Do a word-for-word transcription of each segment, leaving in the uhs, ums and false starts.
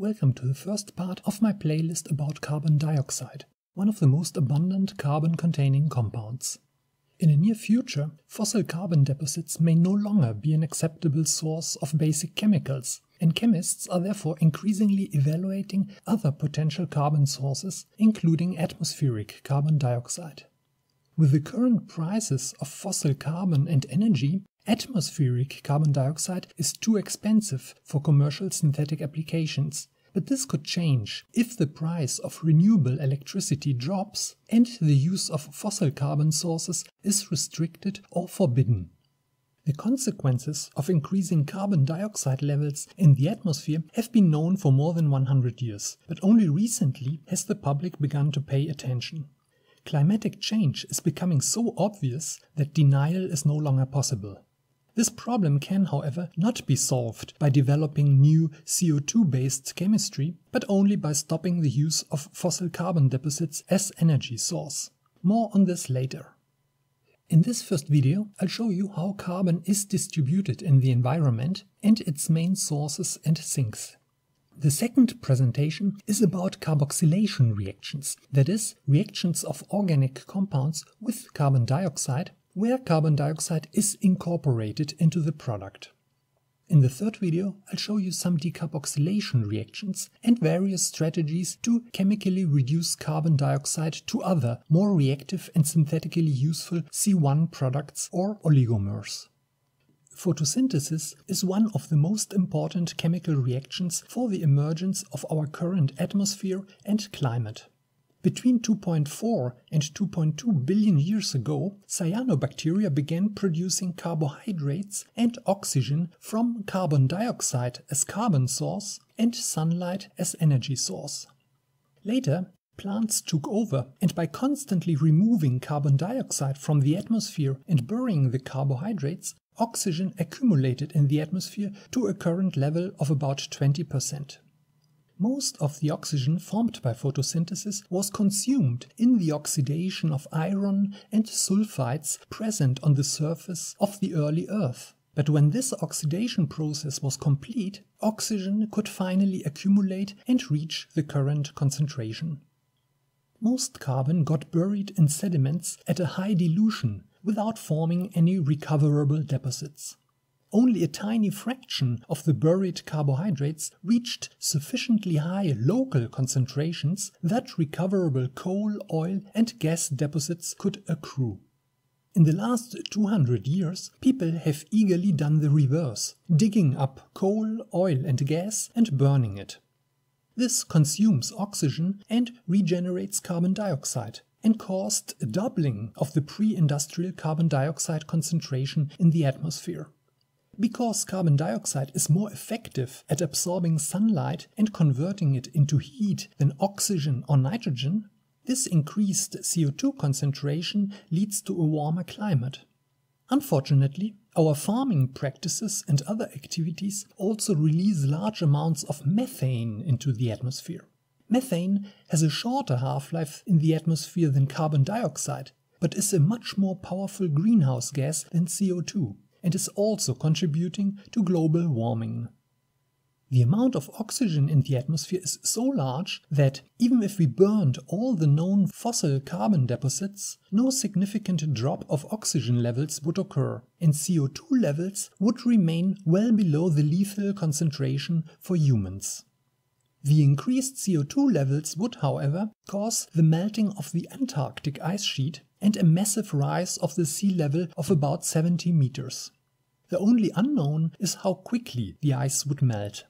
Welcome to the first part of my playlist about carbon dioxide, one of the most abundant carbon-containing compounds. In the near future, fossil carbon deposits may no longer be an acceptable source of basic chemicals, and chemists are therefore increasingly evaluating other potential carbon sources, including atmospheric carbon dioxide. With the current prices of fossil carbon and energy, atmospheric carbon dioxide is too expensive for commercial synthetic applications, but this could change if the price of renewable electricity drops and the use of fossil carbon sources is restricted or forbidden. The consequences of increasing carbon dioxide levels in the atmosphere have been known for more than one hundred years, but only recently has the public begun to pay attention. Climatic change is becoming so obvious that denial is no longer possible. This problem can, however, not be solved by developing new C O two based chemistry, but only by stopping the use of fossil carbon deposits as energy source. More on this later. In this first video, I'll show you how carbon is distributed in the environment and its main sources and sinks. The second presentation is about carboxylation reactions, that is, reactions of organic compounds with carbon dioxide, where carbon dioxide is incorporated into the product. In the third video, I'll show you some decarboxylation reactions and various strategies to chemically reduce carbon dioxide to other, more reactive and synthetically useful C one products or oligomers. Photosynthesis is one of the most important chemical reactions for the emergence of our current atmosphere and climate. Between two point four and two point two billion years ago, cyanobacteria began producing carbohydrates and oxygen from carbon dioxide as carbon source and sunlight as energy source. Later, plants took over, and by constantly removing carbon dioxide from the atmosphere and burying the carbohydrates, oxygen accumulated in the atmosphere to a current level of about twenty percent. Most of the oxygen formed by photosynthesis was consumed in the oxidation of iron and sulfides present on the surface of the early Earth. But when this oxidation process was complete, oxygen could finally accumulate and reach the current concentration. Most carbon got buried in sediments at a high dilution, without forming any recoverable deposits. Only a tiny fraction of the buried carbohydrates reached sufficiently high local concentrations that recoverable coal, oil and gas deposits could accrue. In the last two hundred years, people have eagerly done the reverse, digging up coal, oil and gas and burning it. This consumes oxygen and regenerates carbon dioxide, and caused a doubling of the pre-industrial carbon dioxide concentration in the atmosphere. Because carbon dioxide is more effective at absorbing sunlight and converting it into heat than oxygen or nitrogen, this increased C O two concentration leads to a warmer climate. Unfortunately, our farming practices and other activities also release large amounts of methane into the atmosphere. Methane has a shorter half-life in the atmosphere than carbon dioxide, but is a much more powerful greenhouse gas than C O two, and is also contributing to global warming. The amount of oxygen in the atmosphere is so large that, even if we burned all the known fossil carbon deposits, no significant drop of oxygen levels would occur, and C O two levels would remain well below the lethal concentration for humans. The increased C O two levels would, however, cause the melting of the Antarctic ice sheet and a massive rise of the sea level of about seventy meters. The only unknown is how quickly the ice would melt.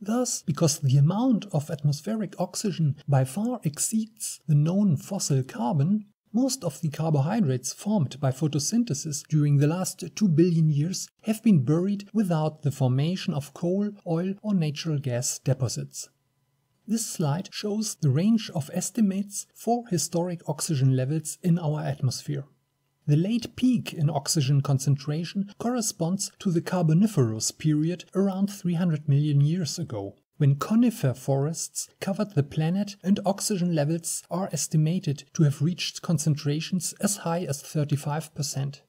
Thus, because the amount of atmospheric oxygen by far exceeds the known fossil carbon, most of the carbohydrates formed by photosynthesis during the last two billion years have been buried without the formation of coal, oil or natural gas deposits. This slide shows the range of estimates for historic oxygen levels in our atmosphere. The late peak in oxygen concentration corresponds to the Carboniferous period around three hundred million years ago, when conifer forests covered the planet and oxygen levels are estimated to have reached concentrations as high as thirty-five percent.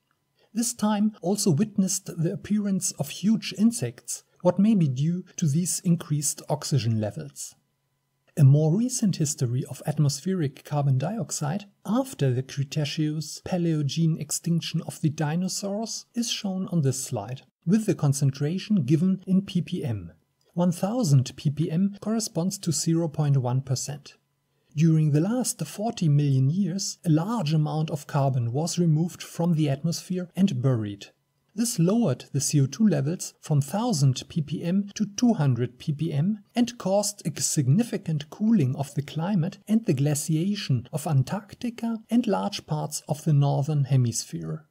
This time also witnessed the appearance of huge insects, what may be due to these increased oxygen levels. A more recent history of atmospheric carbon dioxide after the Cretaceous-Paleogene extinction of the dinosaurs is shown on this slide, with the concentration given in ppm. one thousand ppm corresponds to zero point one percent. During the last forty million years, a large amount of carbon was removed from the atmosphere and buried. This lowered the C O two levels from one thousand ppm to two hundred ppm and caused a significant cooling of the climate and the glaciation of Antarctica and large parts of the northern hemisphere.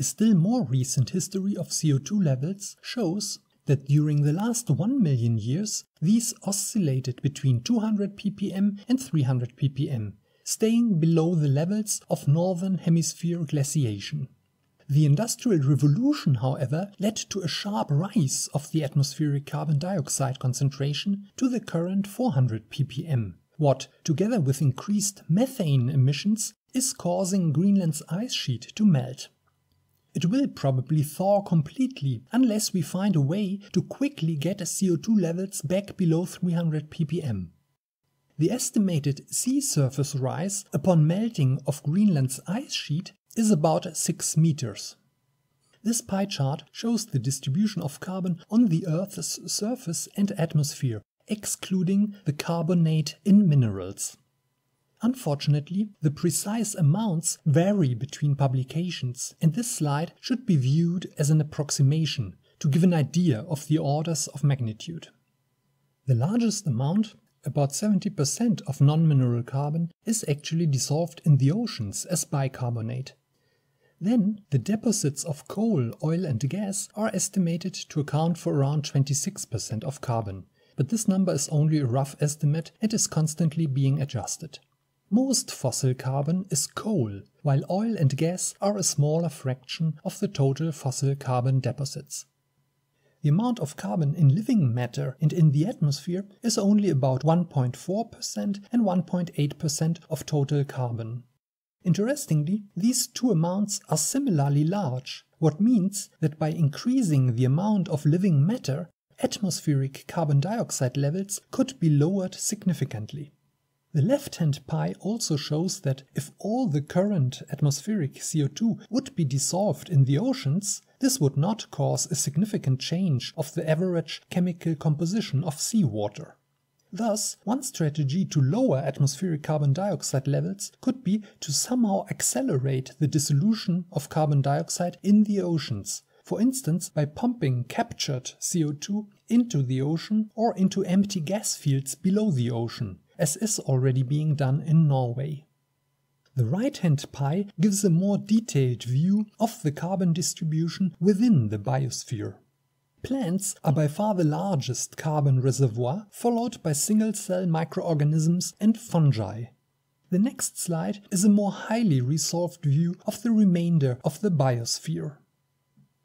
A still more recent history of C O two levels shows that during the last one million years these oscillated between two hundred ppm and three hundred ppm, staying below the levels of northern hemisphere glaciation. The Industrial Revolution, however, led to a sharp rise of the atmospheric carbon dioxide concentration to the current four hundred ppm, what, together with increased methane emissions, is causing Greenland's ice sheet to melt. It will probably thaw completely unless we find a way to quickly get C O two levels back below three hundred ppm. The estimated sea surface rise upon melting of Greenland's ice sheet is about six meters. This pie chart shows the distribution of carbon on the Earth's surface and atmosphere, excluding the carbonate in minerals. Unfortunately, the precise amounts vary between publications, and this slide should be viewed as an approximation to give an idea of the orders of magnitude. The largest amount, about seventy percent of non-mineral carbon, is actually dissolved in the oceans as bicarbonate. Then, the deposits of coal, oil and gas are estimated to account for around twenty-six percent of carbon, but this number is only a rough estimate and is constantly being adjusted. Most fossil carbon is coal, while oil and gas are a smaller fraction of the total fossil carbon deposits. The amount of carbon in living matter and in the atmosphere is only about one point four percent and one point eight percent of total carbon. Interestingly, these two amounts are similarly large, what means that by increasing the amount of living matter, atmospheric carbon dioxide levels could be lowered significantly. The left-hand pie also shows that if all the current atmospheric C O two would be dissolved in the oceans, this would not cause a significant change of the average chemical composition of seawater. Thus, one strategy to lower atmospheric carbon dioxide levels could be to somehow accelerate the dissolution of carbon dioxide in the oceans, for instance by pumping captured C O two into the ocean or into empty gas fields below the ocean, as is already being done in Norway. The right-hand pie gives a more detailed view of the carbon distribution within the biosphere. Plants are by far the largest carbon reservoir, followed by single-cell microorganisms and fungi. The next slide is a more highly resolved view of the remainder of the biosphere.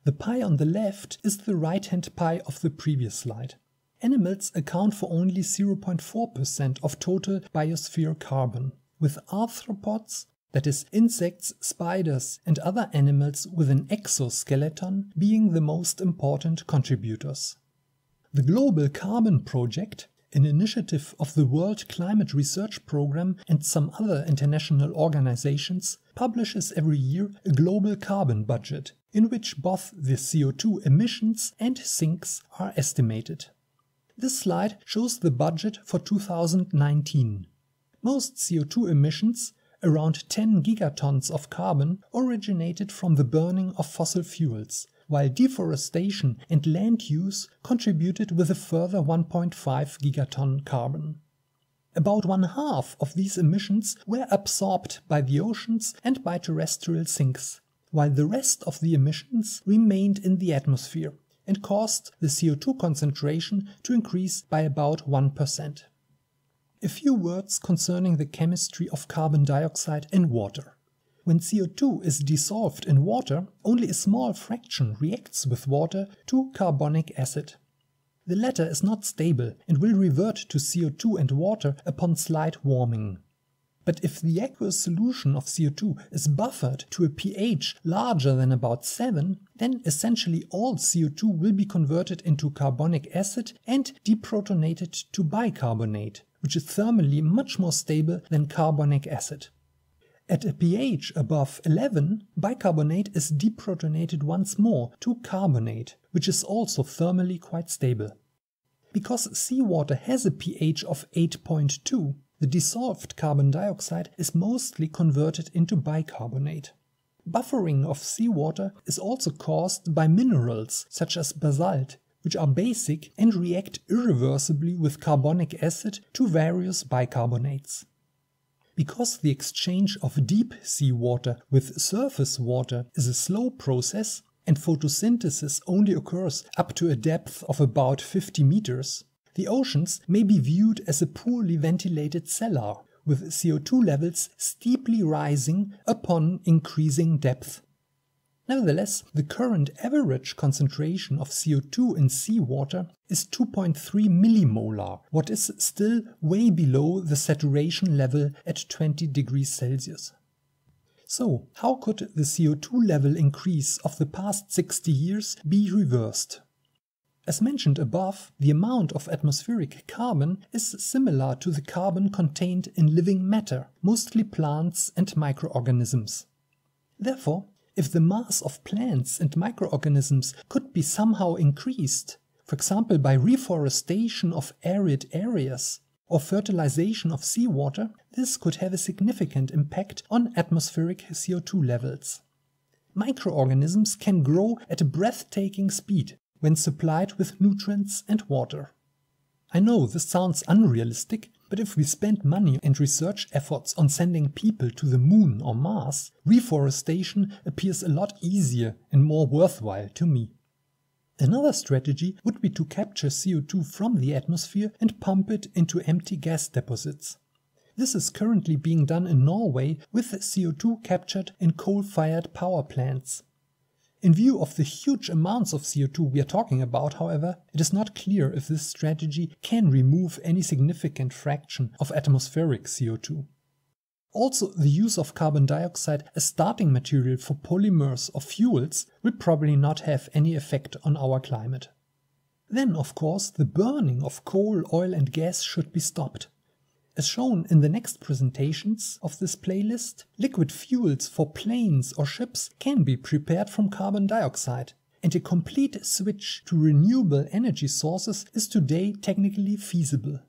The pie on the left is the right-hand pie of the previous slide. Animals account for only zero point four percent of total biosphere carbon, with arthropods, that is insects, spiders and other animals with an exoskeleton, being the most important contributors. The Global Carbon Project, an initiative of the World Climate Research Programme and some other international organizations, publishes every year a global carbon budget, in which both the C O two emissions and sinks are estimated. This slide shows the budget for two thousand nineteen. Most C O two emissions, around ten gigatons of carbon, originated from the burning of fossil fuels, while deforestation and land use contributed with a further one point five gigaton carbon. About one half of these emissions were absorbed by the oceans and by terrestrial sinks, while the rest of the emissions remained in the atmosphere and caused the C O two concentration to increase by about one percent. A few words concerning the chemistry of carbon dioxide in water. When C O two is dissolved in water, only a small fraction reacts with water to carbonic acid. The latter is not stable and will revert to C O two and water upon slight warming. But if the aqueous solution of C O two is buffered to a pH larger than about seven, then essentially all C O two will be converted into carbonic acid and deprotonated to bicarbonate, which is thermally much more stable than carbonic acid. At a pH above eleven, bicarbonate is deprotonated once more to carbonate, which is also thermally quite stable. Because seawater has a pH of eight point two, the dissolved carbon dioxide is mostly converted into bicarbonate. Buffering of seawater is also caused by minerals such as basalt, which are basic and react irreversibly with carbonic acid to various bicarbonates. Because the exchange of deep seawater with surface water is a slow process and photosynthesis only occurs up to a depth of about fifty meters, the oceans may be viewed as a poorly ventilated cellar, with C O two levels steeply rising upon increasing depth. Nevertheless, the current average concentration of C O two in seawater is two point three millimolar, what is still way below the saturation level at twenty degrees Celsius. So, how could the C O two level increase of the past sixty years be reversed? As mentioned above, the amount of atmospheric carbon is similar to the carbon contained in living matter, mostly plants and microorganisms. Therefore, if the mass of plants and microorganisms could be somehow increased, for example by reforestation of arid areas or fertilization of seawater, this could have a significant impact on atmospheric C O two levels. Microorganisms can grow at a breathtaking speed when supplied with nutrients and water. I know this sounds unrealistic, but if we spend money and research efforts on sending people to the Moon or Mars, reforestation appears a lot easier and more worthwhile to me. Another strategy would be to capture C O two from the atmosphere and pump it into empty gas deposits. This is currently being done in Norway with C O two captured in coal-fired power plants. In view of the huge amounts of C O two we are talking about, however, it is not clear if this strategy can remove any significant fraction of atmospheric C O two. Also, the use of carbon dioxide as starting material for polymers or fuels will probably not have any effect on our climate. Then, of course, the burning of coal, oil and gas should be stopped. As shown in the next presentations of this playlist, liquid fuels for planes or ships can be prepared from carbon dioxide, and a complete switch to renewable energy sources is today technically feasible.